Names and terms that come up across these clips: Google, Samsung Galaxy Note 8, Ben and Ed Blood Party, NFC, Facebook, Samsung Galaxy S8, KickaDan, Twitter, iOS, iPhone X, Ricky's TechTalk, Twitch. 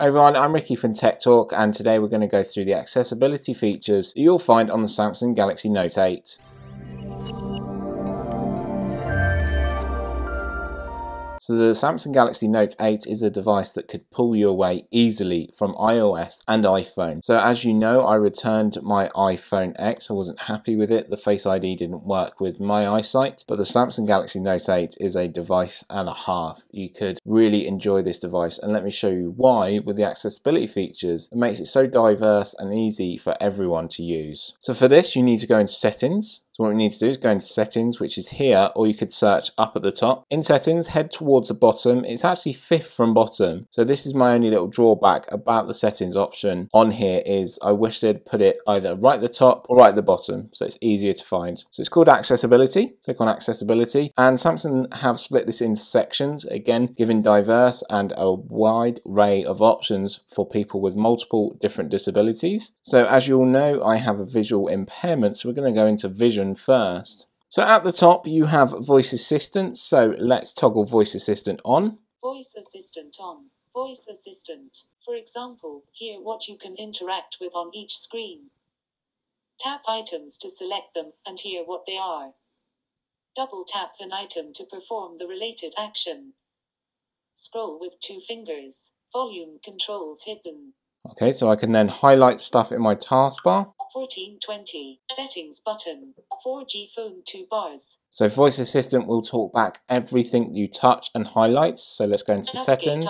Hi everyone, I'm Ricky from Tech Talk, and today we're going to go through the accessibility features that you'll find on the Samsung Galaxy Note 8. So the Samsung Galaxy Note 8 is a device that could pull you away easily from iOS and iPhone. So as you know, I returned my iPhone X. I wasn't happy with it. The Face ID didn't work with my eyesight, but the Samsung Galaxy Note 8 is a device and a half. You could really enjoy this device, and let me show you why. With the accessibility features, it makes it so diverse and easy for everyone to use. So for this, you need to go into settings. So what we need to do is go into settings, which is here, or you could search up at the top. In settings, head towards the bottom. It's actually fifth from bottom. So this is my only little drawback about the settings option on here is I wish they'd put it either right at the top or right at the bottom, so it's easier to find. So it's called accessibility. Click on accessibility, and Samsung have split this into sections, again, giving diverse and a wide array of options for people with multiple different disabilities. So as you all know, I have a visual impairment, so we're going to go into vision first. So at the top you have voice assistant, so let's toggle voice assistant on. Voice assistant on. Voice assistant. For example, hear what you can interact with on each screen. Tap items to select them and hear what they are. Double tap an item to perform the related action. Scroll with two fingers. Volume controls hidden. Okay, so I can then highlight stuff in my taskbar. 1420 settings button, 4G phone 2 bars. So voice assistant will talk back everything you touch and highlight. So let's go into settings.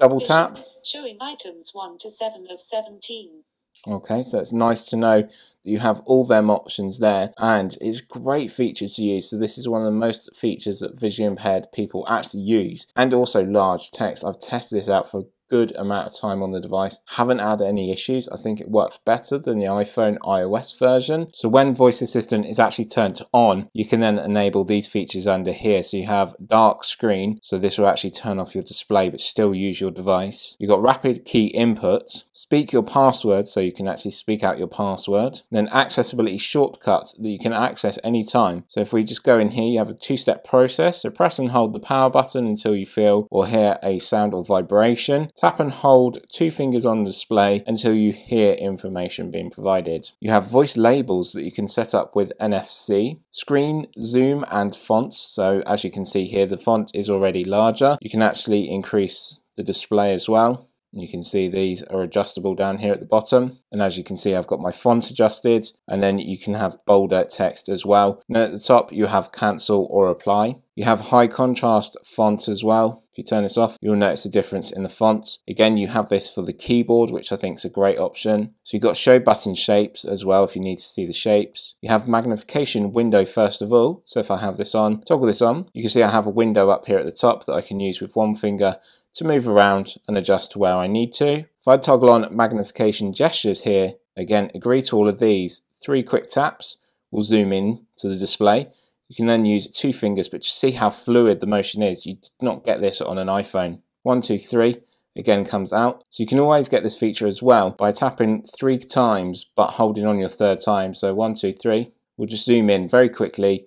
Double tap. Showing items 1 to 7 of 17. Okay, so it's nice to know that you have all them options there, and it's great feature to use. So this is one of the most features that visually impaired people actually use, and also large text. I've tested this out for a good amount of time on the device. Haven't had any issues. I think it works better than the iPhone iOS version. So when voice assistant is actually turned on, you can then enable these features under here. So you have dark screen, so this will actually turn off your display but still use your device. You've got rapid key input, speak your password, so you can actually speak out your password, then accessibility shortcut that you can access anytime. So if we just go in here, you have a two-step process. So press and hold the power button until you feel or hear a sound or vibration. Tap and hold two fingers on the display until you hear information being provided. You have voice labels that you can set up with NFC, screen, zoom and fonts. So as you can see here, the font is already larger. You can actually increase the display as well. You can see these are adjustable down here at the bottom. And as you can see, I've got my font adjusted, and then you can have bolder text as well. And at the top, you have cancel or apply. You have high contrast font as well. If you turn this off, you'll notice a difference in the font. Again, you have this for the keyboard, which I think is a great option. So you've got show button shapes as well if you need to see the shapes. You have magnification window first of all. So if I have this on, toggle this on, you can see I have a window up here at the top that I can use with one finger to move around and adjust to where I need to. If I toggle on magnification gestures here, again, agree to all of these. 3 quick taps will zoom in to the display. You can then use 2 fingers, but just see how fluid the motion is. You did not get this on an iPhone. 1, 2, 3, again comes out. So you can always get this feature as well by tapping 3 times, but holding on your 3rd time. So 1, 2, 3, we'll just zoom in very quickly,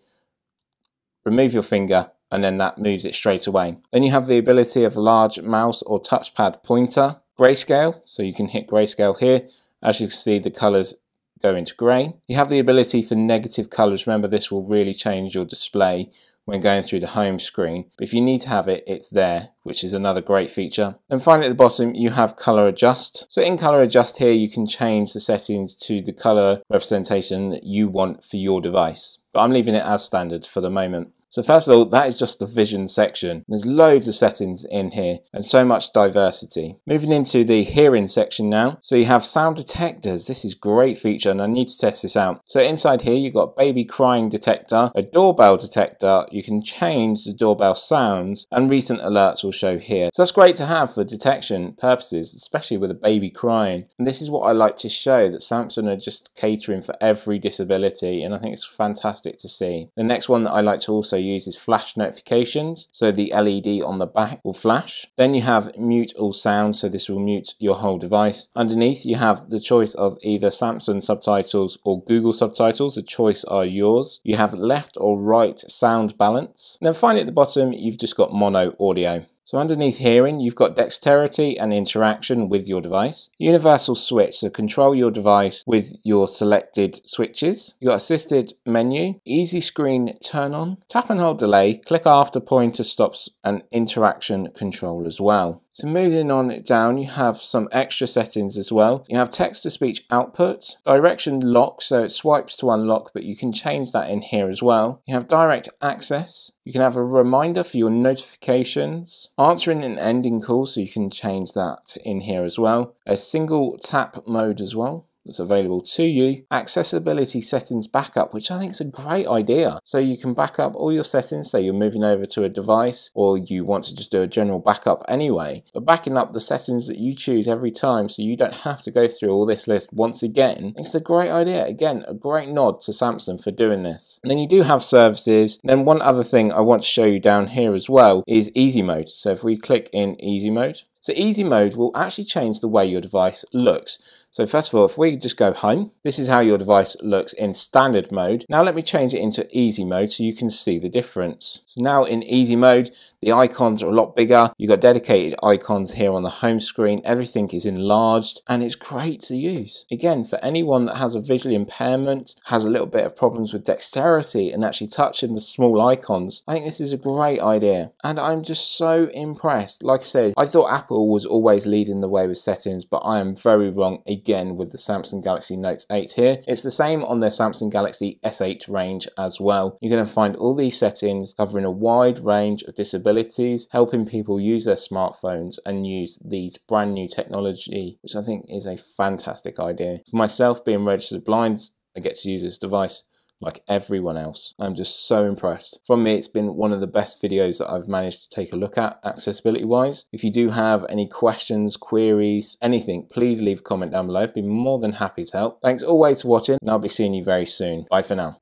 remove your finger, and then that moves it straight away. Then you have the ability of large mouse or touchpad pointer, grayscale, so you can hit grayscale here. As you can see, the colors go into grey. You have the ability for negative colours. Remember, this will really change your display when going through the home screen. But if you need to have it, it's there, which is another great feature. And finally at the bottom, you have colour adjust. So in colour adjust here, you can change the settings to the colour representation that you want for your device. But I'm leaving it as standard for the moment. So first of all, that is just the vision section. There's loads of settings in here and so much diversity. Moving into the hearing section now. So you have sound detectors. This is a great feature and I need to test this out. So inside here, you've got baby crying detector, a doorbell detector. You can change the doorbell sounds, and recent alerts will show here. So that's great to have for detection purposes, especially with a baby crying. And this is what I like to show, that Samsung are just catering for every disability, and I think it's fantastic to see. The next one that I like to also uses flash notifications, so the LED on the back will flash. Then you have mute all sound, so this will mute your whole device. Underneath you have the choice of either Samsung subtitles or Google subtitles. The choice are yours. You have left or right sound balance. And then finally at the bottom, you've just got mono audio. So underneath hearing, you've got dexterity and interaction with your device. Universal switch, so control your device with your selected switches. You've got assisted menu, easy screen turn on, tap and hold delay, click after pointer stops and interaction control as well. So moving on down, you have some extra settings as well. You have text-to-speech output, direction lock, so it swipes to unlock, but you can change that in here as well. You have direct access. You can have a reminder for your notifications, answering and ending calls, so you can change that in here as well. A single tap mode as well. That's available to you. Accessibility settings backup, which I think is a great idea. So you can back up all your settings, say you're moving over to a device or you want to just do a general backup anyway, but backing up the settings that you choose every time so you don't have to go through all this list once again. It's a great idea. Again, a great nod to Samsung for doing this. And then you do have services. Then one other thing I want to show you down here as well is easy mode. So if we click in easy mode, so easy mode will actually change the way your device looks. So first of all, if we just go home, this is how your device looks in standard mode. Now let me change it into easy mode so you can see the difference. So now in easy mode, the icons are a lot bigger. You've got dedicated icons here on the home screen. Everything is enlarged and it's great to use. Again, for anyone that has a visual impairment, has a little bit of problems with dexterity and actually touching the small icons, I think this is a great idea. And I'm just so impressed. Like I said, I thought Apple was always leading the way with settings, but I am very wrong again with the Samsung Galaxy Note 8 here. It's the same on their Samsung Galaxy S8 range as well. You're going to find all these settings covering a wide range of disabilities, helping people use their smartphones and use these brand new technology, which I think is a fantastic idea. For myself, being registered blind, I get to use this device like everyone else. I'm just so impressed. From me, it's been one of the best videos that I've managed to take a look at accessibility wise. If you do have any questions, queries, anything, please leave a comment down below. I'd be more than happy to help. Thanks always for watching and I'll be seeing you very soon. Bye for now.